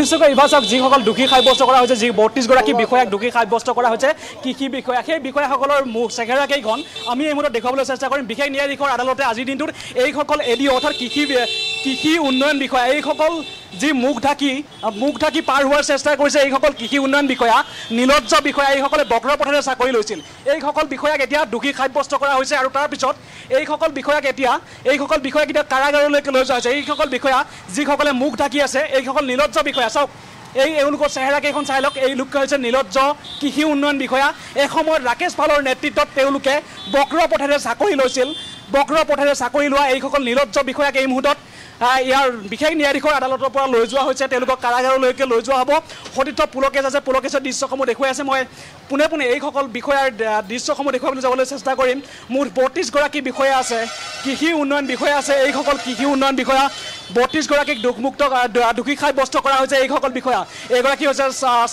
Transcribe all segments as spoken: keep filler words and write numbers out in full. নিশ্চয়কৈ ইভাষক যিসকল দুখী সাব্যস্ত কৰা হৈছে, যি বত্ৰিশ গৰাকী বিষয়াক দুখী সাব্যস্ত কৰা হৈছে, কি কি বিষয়া সেই বিষয়াসকলৰ মুখ চেহেৰাকেইখন আমি এই মুহূৰ্তত দেখাবলৈ চেষ্টা কৰিম। বিশেষ ন্যায়াধীশৰ আদালতে আজিৰ দিনটোত এইসকল এডি অৰ্থাৎ কৃষি কৃষি উন্নয়ন বিষয়া এইসকল যি মুখ ঢাকি মুখ ঢাকি পাৰ হোৱাৰ চেষ্টা কৰিছে, এইসকল কৃষি উন্নয়ন বিষয়া, নিলজ্জ বিষয়া, এইসকলে বক্ৰপথেৰে চাকৰি লৈছিল। এইসকল বিষয়াক এতিয়া দুখী সাব্যস্ত কৰা হৈছে আৰু তাৰপিছত এইসকল বিষয়াক এতিয়া এইসকল বিষয়াক এতিয়া কাৰাগাৰলৈকে লৈ যোৱা হৈছে। এইসকল বিষয়া যিসকলে মুখ ঢাকি আছে, এইসকল নিলজ্জ বিষয়া। চাওক এই এওঁলোকৰ চেহেৰাকেইখন চাই লওক। এই লোক হৈছে নিলজ্জ কৃষি উন্নয়ন বিষয়া। এসময়ত ৰাকেশ পালৰ নেতৃত্বত তেওঁলোকে বক্ৰপথেৰে চাকৰি লৈছিল। বক্ৰপথেৰে চাকৰি লোৱা এইসকল নিলজ্জ বিষয়াক এই মুহূৰ্তত ইয়াৰ বিশেষ ন্যায়াধীশৰ আদালতৰ পৰা লৈ যোৱা হৈছে, তেওঁলোকক কাৰাগাৰলৈকে লৈ যোৱা হ'ব। সতীৰ্থ পুলকেশ আছে, পুলকেশৰ দৃশ্যসমূহ দেখুৱাই আছে। মই পোনে পোনে এইসকল বিষয়াৰ দৃশ্যসমূহ দেখুৱাবলৈ যাবলৈ চেষ্টা কৰিম। মুঠ বত্ৰিছ গৰাকী বিষয়া আছে, কৃষি উন্নয়ন বিষয়া আছে। এইসকল কৃষি উন্নয়ন বিষয়া বত্ৰিছ গৰাকীক দুখমুক্ত দুখী সাব্যস্ত কৰা হৈছে। এইসকল বিষয়া এগৰাকী হৈছে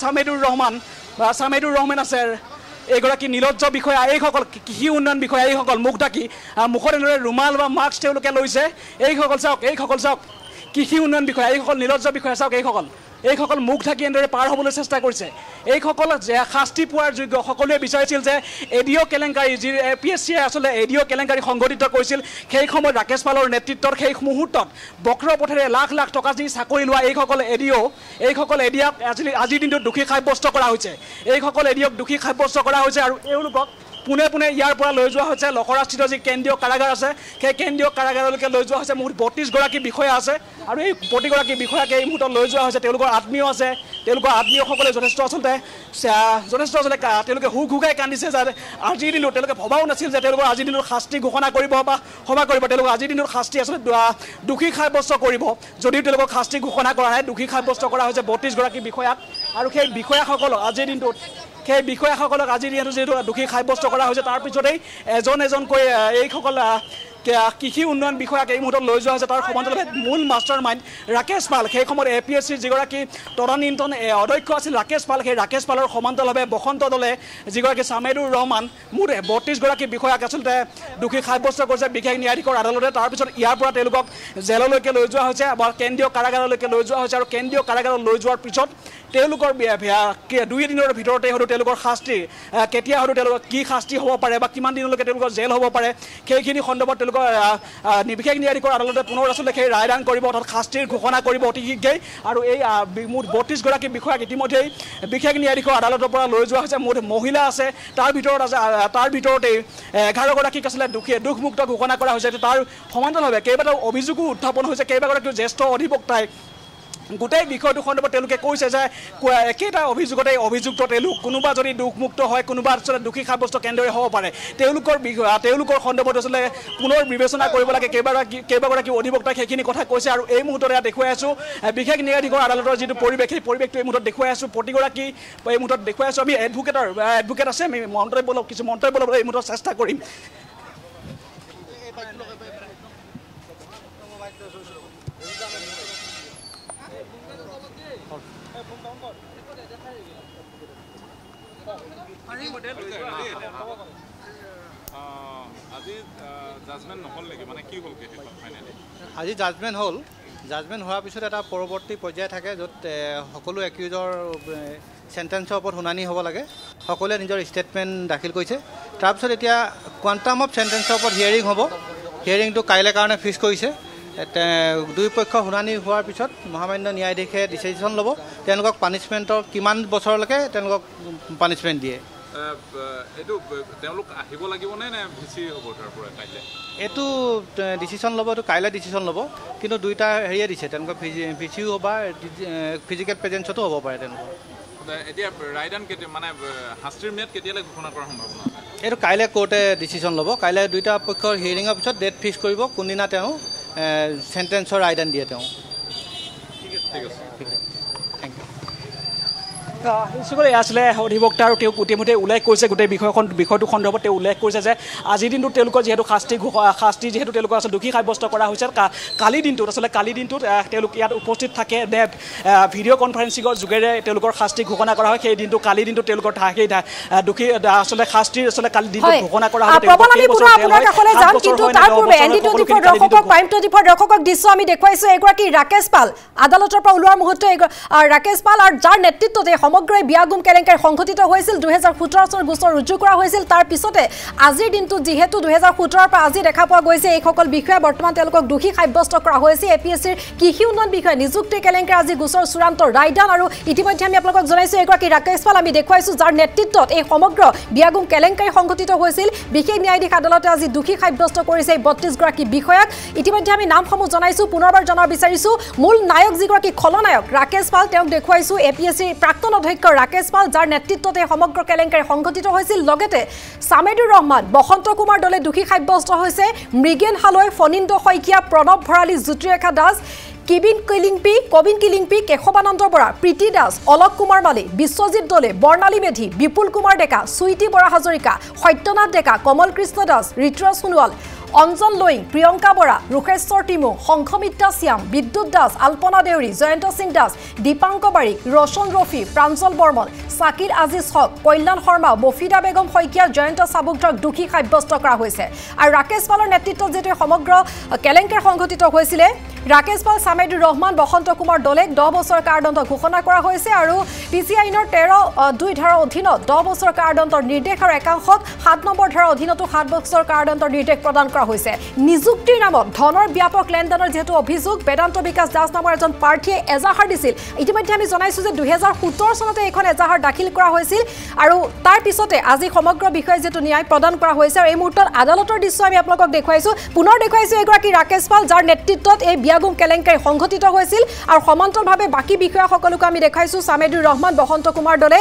চামেদুৰ ৰহমান, চামেদুৰ ৰহমান আছে এগৰাকী নিলজ্জ বিষয়া। এইসকল কৃষি উন্নয়ন বিষয়া, এইসকল মুখ ঢাকি মুখত এনেদৰে ৰুমাল বা মাস্ক তেওঁলোকে লৈছে। এইসকল চাওক, এইসকল চাওক কৃষি উন্নয়ন বিষয়া, এইসকল নিলজ্জ বিষয়া চাওক। এইসকল এইসকল মুখ ঢাকি এনেদৰে পাৰ হ'বলৈ চেষ্টা কৰিছে। এইসকল যে শাস্তি পোৱাৰ যোগ্য। সকলোৱে বিচাৰিছিল যে এডিঅ' কেলেংকাৰী, যি এ পি এছ চিয়ে আচলতে এডিঅ' কেলেংকাৰী সংঘটিত কৰিছিল, সেই সময়ত ৰাকেশ পালৰ নেতৃত্বৰ সেই মুহূৰ্তত বক্ৰপথেৰে লাখ লাখ টকা যি চাকৰি লোৱা এইসকল এডিঅ' এইসকল এডিঅ'ক আজিৰ দিনটোত দোষী সাব্যস্ত কৰা হৈছে। এইসকল এডিঅ'ক দোষী সাব্যস্ত কৰা হৈছে আৰু এওঁলোকক পোনে পোনে ইয়াৰ পৰা লৈ যোৱা হৈছে। লখৰাস্থিত যি কেন্দ্ৰীয় কাৰাগাৰ আছে, সেই কেন্দ্ৰীয় কাৰাগাৰলৈকে লৈ যোৱা হৈছে। মুঠ বত্ৰিছগৰাকী বিষয়া আছে আৰু এই প্ৰতিগৰাকী বিষয়াকে এই মুহূৰ্তত লৈ যোৱা হৈছে। তেওঁলোকৰ আত্মীয় আছে, তেওঁলোকৰ আত্মীয়সকলে যথেষ্ট আচলতে যথেষ্ট আচলতে তেওঁলোকে হুক হুকাই কান্দিছে, যাতে আজিৰ দিনত তেওঁলোকে ভবাও নাছিল যে তেওঁলোকৰ আজিৰ দিনত শাস্তি ঘোষণা কৰিব বা ক্ষমা কৰিব। তেওঁলোকৰ আজিৰ দিনত শাস্তি আচলতে দোষী সাব্যস্ত কৰিব, যদিও তেওঁলোকক শাস্তি ঘোষণা কৰা নাই। দোষী সাব্যস্ত কৰা হৈছে বত্ৰিছগৰাকী বিষয়াক আৰু সেই বিষয়াসকলক আজিৰ দিনটোত সেই বিষয়াসকলক আজিৰ দিনটো যিহেতু দোষী সাব্যস্ত কৰা হৈছে, তাৰপিছতেই এজন এজনকৈ এইসকল কৃষি উন্নয়ন বিষয়াক এই মুহূৰ্তত লৈ যোৱা হৈছে। তাৰ সমান্তৰালভাৱে মূল মাষ্টাৰ মাইণ্ড ৰাকেশ পাল, সেই সময়ত এ পি এছ চিৰ যিগৰাকী তদানীন্তন অধ্যক্ষ আছিল ৰাকেশ পাল, সেই ৰাকেশ পালৰ সমান্তৰালভাৱে বসন্ত দলে যিগৰাকী চামেদুৰ ৰহমান, মুঠ বত্ৰিছগৰাকী বিষয়াক আচলতে দোষী সাব্যস্ত কৰিছে বিশেষ ন্যায়াধীশৰ আদালতে। তাৰপিছত ইয়াৰ পৰা তেওঁলোকক জেললৈকে লৈ যোৱা হৈছে বা কেন্দ্ৰীয় কাৰাগাৰলৈকে লৈ যোৱা হৈছে আৰু কেন্দ্ৰীয় কাৰাগাৰত লৈ যোৱাৰ পিছত তেওঁলোকৰ দুই এদিনৰ ভিতৰতে হয়তো তেওঁলোকৰ শাস্তি কেতিয়া হয়তো তেওঁলোকৰ কি শাস্তি হ'ব পাৰে বা কিমান দিনলৈকে তেওঁলোকৰ জেল হ'ব পাৰে, সেইখিনি সন্দৰ্ভত তেওঁলোকৰ বিশেষ ন্যায়াধীশৰ আদালতে পুনৰ আচলতে সেই ৰায়দান কৰিব, অৰ্থাৎ শাস্তিৰ ঘোষণা কৰিব অতি শীঘ্ৰেই। আৰু এই মুঠ বত্ৰিছগৰাকী বিষয়াক ইতিমধ্যেই বিশেষ ন্যায়াধীশৰ আদালতৰ পৰা লৈ যোৱা হৈছে। মুঠ মহিলা আছে, তাৰ ভিতৰত আছে তাৰ ভিতৰতেই এঘাৰগৰাকীক আচলতে দোষী দোষমুক্ত ঘোষণা কৰা হৈছে। তাৰ সমান্তৰালভাৱে কেইবাটাও অভিযোগো উত্থাপন হৈছে। কেইবাগৰাকীও জ্যেষ্ঠ অধিবক্তাই গোটেই বিষয়টো সন্দৰ্ভত তেওঁলোকে কৈছে যে একেটা অভিযোগতে অভিযুক্ত তেওঁলোক কোনোবা যদি দোষমুক্ত হয়, কোনোবা আচলতে দোষী সাব্যস্ত কেনেদৰে হ'ব পাৰে, তেওঁলোকৰ তেওঁলোকৰ সন্দৰ্ভত আচলতে পুনৰ বিবেচনা কৰিব লাগে। কেইবাগৰাকী কেইবাগৰাকী অধিবক্তাই সেইখিনি কথা কৈছে আৰু এই মুহূৰ্তত ইয়াত দেখুৱাই আছোঁ বিশেষ ন্যায়াধীশৰ আদালতৰ যিটো পৰিৱেশ, সেই পৰিৱেশটো এই মুহূৰ্তত দেখুৱাই আছোঁ। প্ৰতিগৰাকী এই মুহূৰ্তত দেখুৱাই আছোঁ। আমি এডভোকেটৰ এডভোকেট আছে, আমি মন্তব্য অলপ কিছু মন্তব্য ল'বলৈ এই মুহূৰ্তত চেষ্টা কৰিম। আজি জাজমেণ্ট হ'ল। জাজমেণ্ট হোৱাৰ পিছত এটা পৰৱৰ্তী পৰ্যায় থাকে, য'ত সকলো একিউজৰ চেণ্টেন্সৰ ওপৰত শুনানি হ'ব লাগে। সকলোৱে নিজৰ ষ্টেটমেণ্ট দাখিল কৰিছে। তাৰপিছত এতিয়া কোৱাণ্টাম অফ চেণ্টেন্সৰ ওপৰত হিয়াৰিং হ'ব। হিয়াৰিংটো কাইলৈ কাৰণে ফিক্স কৰিছে। দুই পক্ষৰ শুনানি হোৱাৰ পিছত মহামান্য ন্যায়াধীশে ডিচিশ্যন ল'ব, তেওঁলোকক পানিছমেণ্টৰ কিমান বছৰলৈকে তেওঁলোকক পানিছমেণ্ট দিয়ে। এইটো তেওঁলোক আহিব লাগিবনে নে ভিচি হ'ব তাৰপৰা কাইলৈ এইটো ডিচিশ্যন ল'ব। এইটো কাইলৈ ডিচিশ্যন ল'ব, কিন্তু দুইটা হেৰিয়ে দিছে তেওঁলোকক, ভিচিও হ'ব বা ফিজিকেল প্ৰেজেঞ্চতো হ'ব পাৰে তেওঁলোকৰ। এতিয়া ৰায়দান কেতিয়া মানে শাস্তিৰ ম্যাদ কেতিয়ালৈ ঘোষণা কৰাৰ সম্ভাৱনা? এইটো কাইলৈ কোৰ্টে ডিচিশ্যন ল'ব। কাইলৈ দুইটা পক্ষৰ হিয়াৰিঙৰ পিছত ডেট ফিক্স কৰিব কোনদিনা তেওঁ চেণ্টেন্সৰ ৰায়দান দিয়ে তেওঁ। ঠিক আছে, ঠিক আছে, ঠিক আছে, থেংক ইউ। ইসুগলে আসলে অধিবক্তা আৰু তেও কোটিমতে উলাই কৈছে গটে বিষয়খন বিষয়টো খণ্ডবত তে উল্লেখ কৈছে যে আজি দিনটো তেলক যেহেতু শাস্তি শাস্তি যেহেতু তেলক আছে দুখী খাইবস্ত কৰা হৈছে কালি দিনটো আসলে কালি দিনটো তেলক ইয়াত উপস্থিত থাকে দেব ভিডিও কনফারেন্সিং জুগেৰে তেলকৰ শাস্তি ঘোষণা কৰা হয় সেই দিনটো কালি দিনটো তেলকৰ থাকে দুখী আসলে শাস্তি আসলে কালি দিনটো ঘোষণা কৰা হয় তেলক আমি পুৰা আপোনাৰ কাখলে যাম কিন্তু তাৰ পূৰ্বে এন ডি টুৱেণ্টি ফ'ৰ ৰক্ষক প্ৰাইম টুৱেণ্টি ফ'ৰ ৰক্ষকক দৃশ্য আমি দেখুৱাইছো এগৰাকী ৰাকেশ পাল আদালতৰ পৰা উলোৱাৰ মুহূৰ্তে ৰাকেশ পাল আৰু যাৰ নেতৃত্বতে সমগ্ৰ বিয়াগুম কেলেংকাৰী সংঘটিত হৈছিল দুই হাজাৰ সোতৰ চনৰ গোচৰ ৰুজু কৰা হৈছিল তাৰ পিছতে আজিৰ দিনটো যিহেতু দুই হাজাৰ সোতৰ পৰা আজি দেখা পোৱা গৈছে এইসকল বিষয়ে বৰ্তমান তেওঁলোকক দুখী সাব্যস্ত কৰা হৈছে এপিএসসি ৰ কৃষি উন্নয়ন বিষয় নিযুক্তি কেলেংকাৰী আজি গোচৰ চূড়ান্ত ৰায়দান আৰু ইতিমধ্যে আমি আপোনালোকক জনাইছো এগৰাকী ৰাকেশ পাল আমি দেখুৱাইছো যাৰ নেতৃত্বত এই সমগ্ৰ বিয়াগুম কেলেংকাৰী সংঘটিত হৈছিল বিশেষ ন্যায়াধীশ আদালতে আজি দুখী সাব্যস্ত কৰিছে বত্ৰিশ গৰাকী বিষয়ক ইতিমধ্যে আমি নামসমূহ জনাইছো পুনৰবাৰ জনাব বিচাৰিছো মূল নায়ক যিগৰাকী খলনায়ক ৰাকেশ পাল তেওঁক দেখুৱাইছো এপিএসসি প্ৰাক্তন অধ্যক্ষ ৰাকেশ পাল যাৰ নেতৃত্বতে সমগ্ৰ কেলেংকাৰী সংঘটিত হৈছিল লগতে চামেদুৰ ৰহমান বসন্ত কুমাৰ দলে দুখী সাব্যস্ত হৈছে মৃগেন হালৈ ফনিন্দ শইকীয়া প্ৰণৱ ভৰালী জ্যোতিৰেখা দাস কিবিন কিলিংপি কবিন কিলিংপি কেশৱানন্দ বৰা প্ৰীতি দাস অলক কুমাৰ মালী বিশ্বজিৎ দলে বৰ্ণালী মেধি বিপুল কুমাৰ ডেকা সুইতি বৰা হাজৰিকা সত্যনাথ ডেকা কমল কৃষ্ণ দাস ঋতুৰাজ সোণোৱাল অঞ্জন লয়িং প্ৰিয়ংকা বৰা ৰুকেশ্বৰ টিমু সংঘমিতা শ্যাম বিদ্যুৎ দাস আলপনা দেউৰী জয়ন্ত সিং দাস দীপাংক বাৰিক ৰচন ৰফি প্ৰাঞ্চল বৰ্মন সাকিৰ আজিজ হক কল্যাণ শৰ্মা বফিদা বেগম শইকীয়া জয়ন্ত সাবুকক দুখী সাব্যস্ত কৰা হৈছে আৰু ৰাকেশ পালৰ নেতৃত্বত যেটো সমগ্ৰ কেলেংকাৰ সংঘটিত হৈছিল ৰাকেশ পাল চামেদুৰ ৰহমান বসন্ত কুমাৰ দলেক দহ বছৰ কাৰাদণ্ড ঘোষণা কৰা হৈছে আৰু পিচিআই নৰ তেৰ দুই ধাৰাৰ অধীনত দহ বছৰ কাৰাদণ্ডৰ নিৰ্দেশ আৰু একাংশক সাত নম্বৰ ধাৰাৰ অধীনত সাত বছৰ কাৰাদণ্ডৰ নিৰ্দেশ প্ৰদান কৰা হৈছে নিযুক্তিৰ নামত ধনৰ ব্যাপক লেনদেনৰ যেটো অভিযোগ বেদান্ত বিকাশ দাস নামৰ এজন প্ৰাৰ্থীয়ে এজাহাৰ দিছিল ইতিমধ্যে আমি জনাইছো যে দুই হাজাৰ সোতৰ চনতে এখন এজাহাৰ দাখিল কৰা হৈছিল আৰু তাৰ পিছতে আজি সমগ্ৰ বিষয় যেটো ন্যায় প্ৰদান কৰা হৈছে আৰু এই মুহূৰ্তত আদালতৰ দৃশ্য আমি আপোনালোকক দেখুৱাইছো পুনৰ দেখুৱাইছো এগৰাকী ৰাকেশ পাল যাৰ নেতৃত্বত এই বিয়াগুম কেলেংকাৰী সংঘটিত হৈছিল আৰু সমান্তৰভাৱে বাকী বিষয়াসকলক আমি দেখাইছো চামেদুৰ ৰহমান বসন্ত কুমাৰ দলে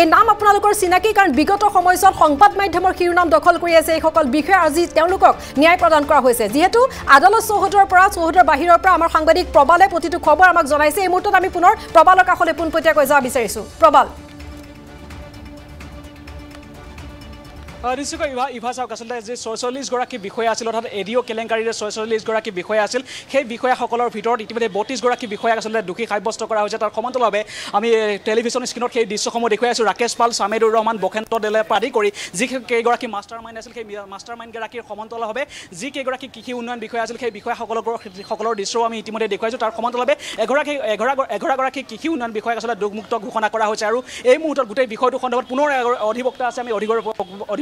এই নাম আপোনালোকৰ চিনাকি কাৰণ বিগত সময়ছোৱাত সংবাদ মাধ্যমৰ শিৰোনাম দখল কৰি আছে এইসকল বিষয়া আজি তেওঁলোকক ন্যায় প্ৰদান কৰা হৈছে যেহেতু আদালত চৌহদৰ পৰা চৌহদৰ বাহিৰৰ পৰা আমাৰ সাংবাদিক প্ৰবালে প্ৰতিটো খবৰ আমাক জনাইছে এই মুহূৰ্তত আমি পুনৰ প্ৰবালৰ কাষলৈ পোনপটীয়াকৈ যাব বিচাৰিছো প্ৰবাল ঋষুক ইভা ইভা চাওক আচলতে যে ছয়চল্লিছ গৰাকী বিষয়া আছিল অৰ্থাৎ এডিঅ' কেলেংকাৰীৰে ছয়চল্লিছ গৰাকী বিষয়া আছিল সেই বিষয়াসকলৰ ভিতৰত ইতিমধ্যে বত্ৰিছ গৰাকী বিষয়াক আচলতে দুখী সাব্যস্ত কৰা হৈছে তাৰ সমান্তৰালভাৱে আমি টেলিভিশ্যন স্ক্ৰীণত সেই দৃশ্যসমূহ দেখুৱাই আছোঁ ৰাকেশ পাল চামেদুৰ ৰহমান বসন্ত দেলে পাৰি কৰি যি কেইগৰাকী মাষ্টাৰ মাইণ্ড আছিল সেই মাষ্টাৰ মাইণ্ডগৰাকীৰ সমান্তৰালভাৱে যি কেইগৰাকী কৃষি উন্নয়ন বিষয়া আছিল সেই বিষয়াসকলৰ সকলৰ দৃশ্যও আমি ইতিমধ্যে দেখুৱাইছোঁ তাৰ সমান্তৰালভাৱে এঘৰাকী এঘৰা এঘৰাগৰাকী কৃষি উন্নয়ন বিষয়াক আচলতে দুখমুক্ত ঘোষণা কৰা হৈছে আৰু এই মুহূৰ্তত গোটেই বিষয়টো সন্দৰ্ভত পুনৰ অধিবক্তা আছে আমি অধিকৰ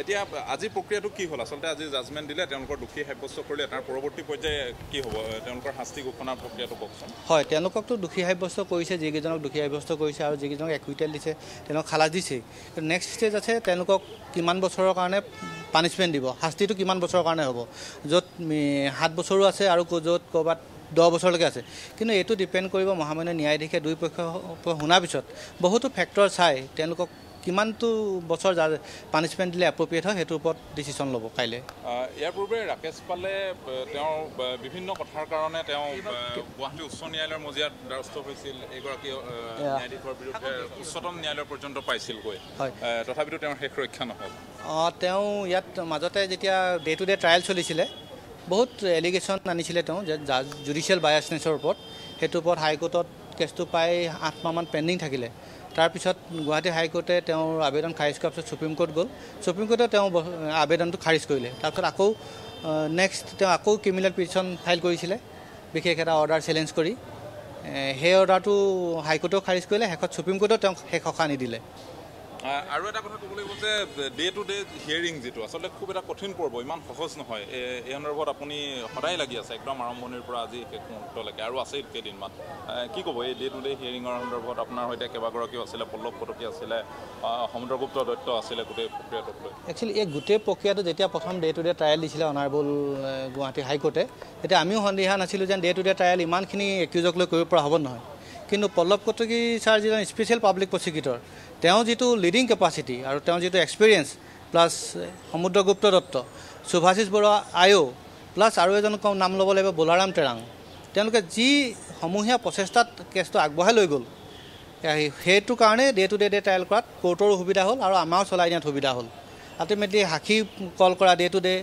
এতিয়া আজি প্ৰক্ৰিয়াটো কি হ'ল আচলতে আজি জাজমেণ্ট দিলে তেওঁলোকৰ দুখী সাব্যস্ত কৰিলে তাৰ পৰৱৰ্তী পৰ্যায়ে কি হ'ব তেওঁলোকৰ শাস্তি ঘোষণাৰ প্ৰক্ৰিয়াটো কওকচোন হয় তেওঁলোককতো দুখী সাব্যস্ত কৰিছে যিকেইজনক দুখী সাব্যস্ত কৰিছে আৰু যিকেইজনক একুইটেল দিছে তেওঁলোক খালাজ দিছে নেক্সট ষ্টেজ আছে তেওঁলোকক কিমান বছৰৰ কাৰণে পানিশমেণ্ট দিব শাস্তিটো কিমান বছৰৰ কাৰণে হ'ব য'ত সাত বছৰো আছে আৰু য'ত ক'ৰবাত দহ বছৰলৈকে আছে কিন্তু এইটো ডিপেণ্ড কৰিব মহামান্য ন্যায়াধীশে দুই পক্ষ শুনাৰ পিছত বহুতো ফেক্টৰ চাই তেওঁলোকক কিমানটো বছৰ পানিশমেণ্ট দিলে এপ্ৰপ্ৰিয়েট হয় সেইটোৰ ওপৰত ডিচিশ্যন ল'ব কাইলৈ ইয়াৰ পূৰ্বে ৰাকেশ পালে তেওঁ বিভিন্ন কথাৰ কাৰণে তেওঁ গুৱাহাটী উচ্চ ন্যায়ালয়ৰ মজিয়াত দ্বাৰস্থ হৈছিল এইগৰাকী ন্যায়াধীশৰ বিৰুদ্ধে উচ্চতম ন্যায়ালয় পৰ্যন্ত পাইছিলগৈ তথাপিতো তেওঁৰ শেষ ৰক্ষা নহ'ল তেওঁ ইয়াত মাজতে যেতিয়া ডে টু ডে ট্ৰায়েল চলিছিলে বহুত এলিগেশ্যন আনিছিলে তেওঁ যে জুডিচিয়েল বায়াছনেছৰ ওপৰত সেইটোৰ ওপৰত হাইকোৰ্টত কেছটো প্ৰায় আঠ মাহমান পেণ্ডিং থাকিলে তাৰপিছত গুৱাহাটী হাইকোৰ্টে তেওঁৰ আবেদন খাৰিজ কৰাৰ পিছত সুপ্ৰিম কোৰ্ট গ'ল সুপ্ৰিম কোৰ্টে তেওঁ আবেদনটো খাৰিজ কৰিলে তাৰপিছত আকৌ নেক্সট তেওঁ আকৌ ক্ৰিমিনেল পিটিশ্যন ফাইল কৰিছিলে বিশেষ এটা অৰ্ডাৰ চেলেঞ্জ কৰি সেই অৰ্ডাৰটো হাইকোৰ্টেও খাৰিজ কৰিলে শেষত সুপ্ৰিম কোৰ্টেও তেওঁক শেষ সকাহ নিদিলে আৰু এটা কথা ক'ব লাগিব যে ডে টু ডে হিয়াৰিং যিটো আচলতে খুব এটা কঠিন পৰ্ব ইমান সহজ নহয় এই সন্দৰ্ভত আপুনি সদায় লাগি আছে একদম আৰম্ভণিৰ পৰা আজি শেষ মুহূৰ্তলৈকে আৰু আছে কেইদিনমান কি ক'ব এই ডে টু ডে হিয়াৰিঙৰ সন্দৰ্ভত আপোনাৰ সৈতে কেইবাগৰাকীও আছিলে পল্লৱ পটকী আছিলে সমুদ্ৰগুপ্ত দত্ত আছিলে গোটেই প্ৰক্ৰিয়াটোক লৈ একচুৱেলি এই গোটেই প্ৰক্ৰিয়াটো যেতিয়া প্ৰথম ডে টু ডে ট্ৰায়েল দিছিলে অনাৰেবল গুৱাহাটী হাইকোৰ্টে তেতিয়া আমিও সন্দিহান আছিলোঁ যে ডে টু ডে ট্ৰায়েল ইমানখিনি একিউজক লৈ কৰিব পৰা হ'ব নহয় কিন্তু পল্লব কটকী স্যাৰ যিজন স্পেশাল পাবলিক প্ৰসিকিউটৰ তেওঁ যেটো লিডিং ক্যাপাসিটি আৰু তেওঁ যেটো এক্সপেৰিয়েন্স প্লাস সমুদ্ৰগুপ্ত দত্ত সুভাশিস বড়ুৱা আয়ো প্লাস আৰু এজন নাম লব লাগিব বোলাৰাম টেৰাং তেওঁলোকে যি সমূহীয়া প্ৰচেষ্টাত কেছটো আগবঢ়াই লৈ গল হেতু কাৰণে day to day day trial কৰাত কোৰ্টৰ সুবিধা হ'ল আৰু আমাৰ চলাই নিয়াত সুবিধা হ'ল ultimately হাকি কল কৰা ডে টু ডে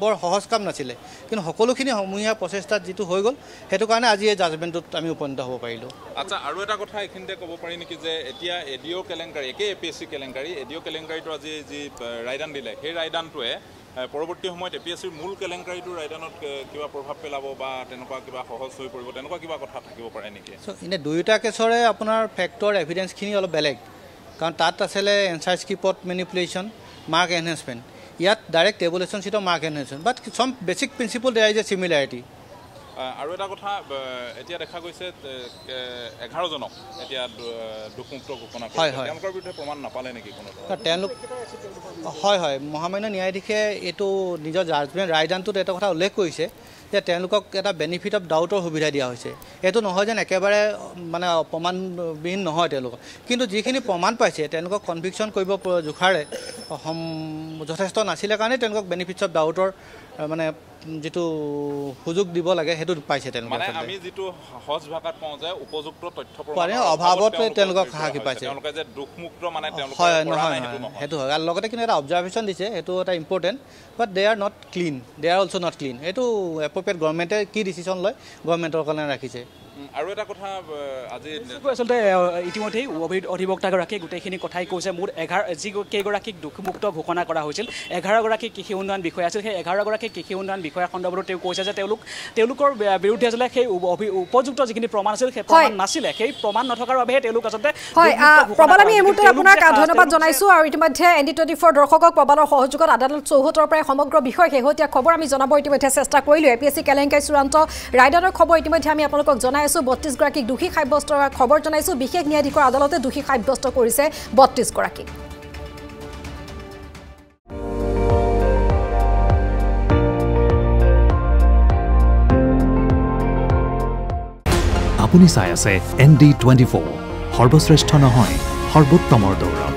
বৰ সহজ কাম নাছিল কিন্তু সকলোখিনি সমূহীয়া প্ৰচেষ্টাত যেটো হৈ গল হেতু কাৰণে আজি এই জাজমেন্টত আমি উপনীত হ'ব পাৰিলো আচ্ছা আৰু এটা কথা এখিনতে ক'ব পাৰি নেকি যে এতিয়া এডিও কেলেংকাৰী একে এপিএসসি কেলেংকাৰী এডিও কেলেংকাৰীটো আজি যি ৰাইডান দিলে সেই ৰাইডানটোৱে পৰৱৰ্তী সময়ত এপিএসসিৰ মূল কেলেংকাৰীটো ৰাইডানত কিবা প্ৰভাৱ পেলাব বা তেনকা কিবা সহজ হৈ পৰিব তেনকা কিবা কথা থাকিব পাৰে নেকি সো ইনে দুইটা কেছৰে আপোনাৰ ফ্যাক্টৰ এভিডেন্সখিনি অলপ বেলেগ কাৰণ তাত আছেলে answer script manipulation mark enhancement yet direct tabulation sheet mark enhancement but some basic principle there is a similarity aru eta kotha etia dekha goise eleven jonok etia dokumento gopona kore temkor bidhe praman na pale neki kono tenlok hoy hoy mohamena nyayadikhe eto nijo judgment right antu eta kotha ullekh koise যে তেওঁলোকক এটা benefit of ডাউটৰ সুবিধা দিয়া হৈছে এটো নহয় যেন একেবাৰে মানে অপমান বিহীন নহয় তেওঁলোক কিন্তু যিখিনি প্ৰমাণ পাইছে তেওঁলোকক কনভিকশন কৰিব জোখাৰে যথেষ্ট নাছিলে কাৰণে তেওঁলোকক বেনিফিটছ অফ ডাউটৰ মানে যেটো সুযোগ দিব লাগে হেতু পাইছে তেওঁলোক মানে আমি যেটো সহজ ভাষাত পাওঁ যায় উপযুক্ত তথ্য প্ৰমাণ অভাৱত তেওঁলোকক হাকি পাইছে তেওঁলোকে যে দুখমুক্ত মানে তেওঁলোক কৰা নাই হেতু নহয় হেতু আৰু লগতে কিন্তু এটা অবজাৰভেশন দিছে হেতু এটা important but they are not clean they are also not clean হেতু appropriate government কি ডিসিশন লয় গভৰ্ণমেণ্টৰ কাৰণে ৰাখিছে আৰু এটা কথা আজি আচলতে ইতিমধ্যে অধিবক্তাগৰাকীয়ে গোটেইখিনি কথাই কৈছে মোৰ এঘাৰ যি কেইগৰাকীক দুখমুক্ত ঘোষণা কৰা হৈছিল এঘাৰ গৰাকী কৃষি উন্নয়ন বিষয় আছিল সেই এঘাৰ গৰাকী কৃষি উন্নয়ন বিষয় খণ্ডবৰো তেওঁ কৈছে যে তেওঁলোক তেওঁলোকৰ বিৰুদ্ধে আচলতে সেই উপযুক্ত যিখিনি প্ৰমাণ আছিল সেই প্ৰমাণ নাছিলে সেই প্ৰমাণ নথকাৰ বাবে তেওঁলোক আচলতে হয় প্ৰবাল আমি এই মুহূৰ্তে আপোনাক ধন্যবাদ জনাইছো আৰু ইতিমধ্যে এন ডি টুৱেণ্টি ফ'ৰ দৰ্শকক প্ৰবালৰ সহযোগত আদালত চৌহত্তৰ পৰা সমগ্ৰ বিষয় শেহতীয়া খবৰ আমি জনাব ইতিমধ্যে চেষ্টা কৰিলো এপিএসসি কেলেংকাৰী চূড়ান্ত ৰায়দানৰ খবৰ ইতিমধ্যে আমি আপোনালোকক জনাই বত্ৰিশ গৰাকীক দোষী সাব্যস্ত কৰাৰ খবৰ জনাইছো বিশেষ ন্যায়াধীশৰ আদালতে দোষী সাব্যস্ত কৰিছে বত্ৰিশ গৰাকীক আপুনি চাই আছে এন ডি টুৱেণ্টি ফ'ৰ সৰ্বশ্ৰেষ্ঠ নহয় সৰ্বোত্তমৰ দৌৰ